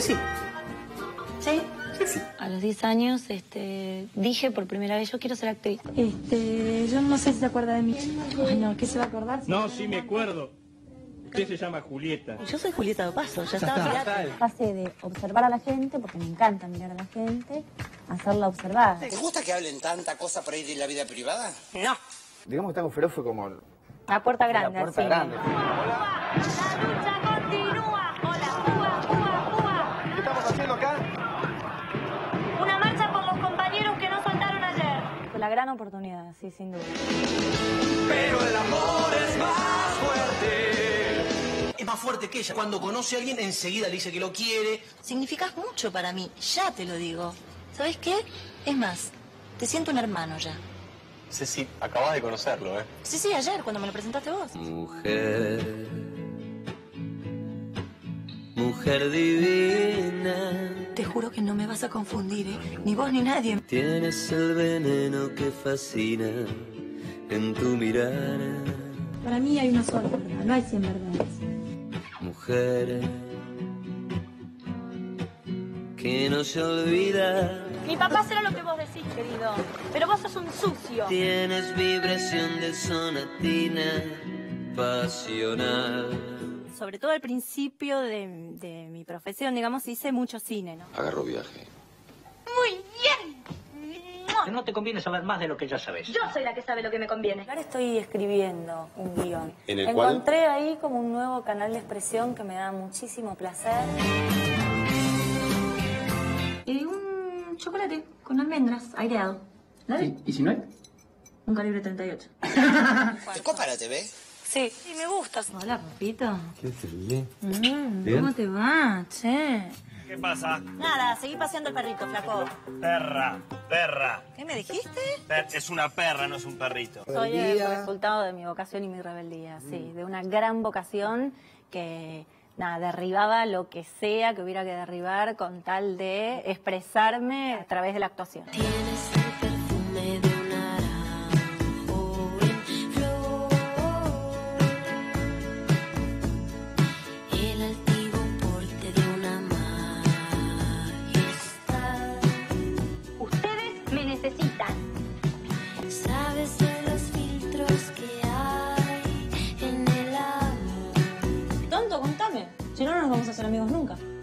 ¿Ceci? ¿Sí? Sí. A los 10 años dije por primera vez, yo quiero ser actriz. Yo no sé si se acuerda de mí. Ay, no, ¿qué se va a acordar? No, sí me acuerdo. Usted se llama Julieta. Yo soy Julieta de Paso, ya estaba. Pasé de observar a la gente, porque me encanta mirar a la gente, hacerla observar. ¿Te gusta que hablen tanta cosa por ahí de la vida privada? No. Digamos que Tango Feroz fue como... La puerta grande. La puerta grande. Hola. La lucha continúa. Hola, Cuba, Cuba, Cuba. ¿Qué estamos haciendo acá? Una marcha por los compañeros que no faltaron ayer. Fue la gran oportunidad, sí, sin duda. Pero el amor es más fuerte. Es más fuerte que ella. Cuando conoce a alguien, enseguida le dice que lo quiere. Significas mucho para mí, ya te lo digo. ¿Sabes qué? Es más, te siento un hermano ya. Ceci, acabas de conocerlo, ¿eh? Sí, sí, ayer, cuando me lo presentaste vos. Mujer, mujer divina. Te juro que no me vas a confundir, ¿eh? Ni vos ni nadie. Tienes el veneno que fascina en tu mirada. Para mí hay una sola verdad, no hay 100 verdades. Mujer, que no se olvida. Mi papá será lo que vos decís, querido, pero vos sos un sucio. Tienes vibración de sonatina pasional. Sobre todo al principio de mi profesión, digamos, hice mucho cine, ¿no? Agarro viaje. Muy bien. No te conviene saber más de lo que ya sabes. Yo soy la que sabe lo que me conviene. Ahora estoy escribiendo un guión. ¿En el cual? Encontré ahí como un nuevo canal de expresión que me da muchísimo placer. Chocolate con almendras, aireado. ¿Dale? ¿Y si no hay? Un calibre 38. ¿Te copa la TV? Sí. Y me gustas. Hola, papito. ¿Qué te ve? ¿Cómo te va, che? ¿Qué pasa? Nada, seguí paseando el perrito, flaco. Perra, perra. ¿Qué me dijiste? Es una perra, no es un perrito. Soy el resultado de mi vocación y mi rebeldía, sí. De una gran vocación que... Nada, derribaba lo que sea que hubiera que derribar con tal de expresarme a través de la actuación. Tienes el perfume de un naranjo en flor, el altivo porte de una majestad. Ustedes me necesitan. Sabes de los filtros que... Si no, no nos vamos a hacer amigos nunca.